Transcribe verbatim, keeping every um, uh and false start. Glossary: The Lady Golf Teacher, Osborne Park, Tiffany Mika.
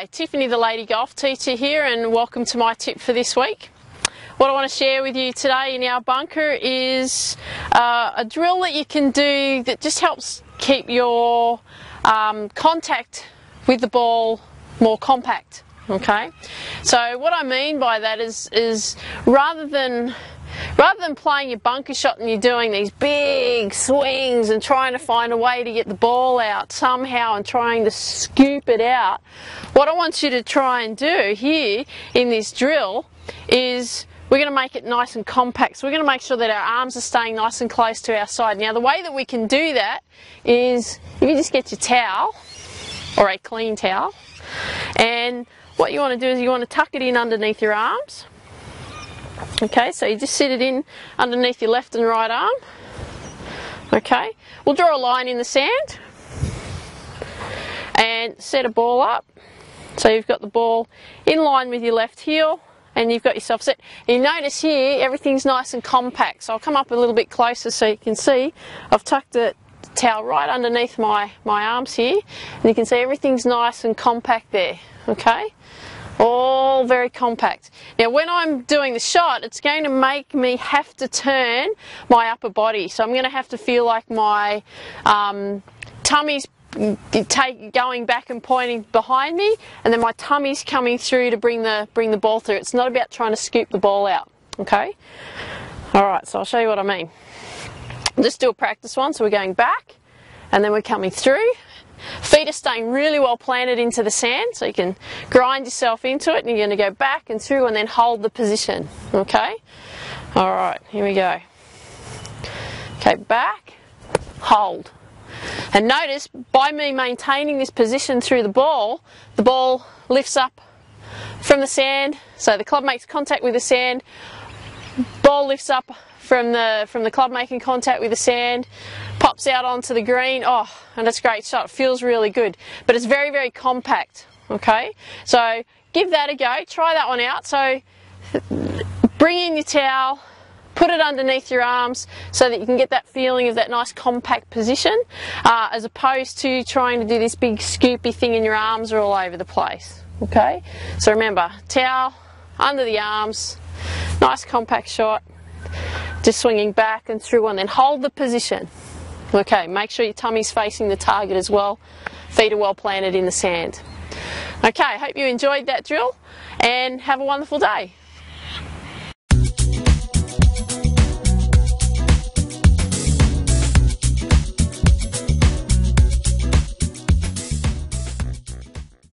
Hi, Tiffany the Lady Golf Teacher here, and welcome to my tip for this week. What I want to share with you today in our bunker is uh, a drill that you can do that just helps keep your um, contact with the ball more compact. Okay, so what I mean by that is, is rather than Rather than playing your bunker shot and you're doing these big swings and trying to find a way to get the ball out somehow and trying to scoop it out, what I want you to try and do here in this drill is we're going to make it nice and compact. So we're going to make sure that our arms are staying nice and close to our side. Now the way that we can do that is if you just get your towel or a clean towel, and what you want to do is you want to tuck it in underneath your arms. Okay, so you just sit it in underneath your left and right arm. Okay, we'll draw a line in the sand and set a ball up. So you've got the ball in line with your left heel and you've got yourself set. And you notice here everything's nice and compact. So I'll come up a little bit closer so you can see I've tucked it towel right underneath my, my arms here, and you can see everything's nice and compact there, okay? All very compact. Now when I'm doing the shot, it's going to make me have to turn my upper body, so I'm going to have to feel like my um, tummy's take, going back and pointing behind me, and then my tummy's coming through to bring the, bring the ball through. It's not about trying to scoop the ball out, okay? Alright, so I'll show you what I mean. Just do a practice one, so we're going back and then we're coming through. Feet are staying really well planted into the sand, so you can grind yourself into it, and you're going to go back and through and then hold the position, okay? Alright, here we go. Okay, back, hold. And notice, by me maintaining this position through the ball, the ball lifts up from the sand, so the club makes contact with the sand, ball lifts up from the from the club making contact with the sand, pops out onto the green. Oh, and it's a great shot. It feels really good, but it's very very compact, okay? So give that a go, try that one out. So bring in your towel, put it underneath your arms so that you can get that feeling of that nice compact position, uh, as opposed to trying to do this big scoopy thing and your arms are all over the place, okay? So remember, towel under the arms, nice compact shot, just swinging back and through one, then hold the position. Okay, make sure your tummy's facing the target as well, feet are well planted in the sand. Okay, hope you enjoyed that drill and have a wonderful day.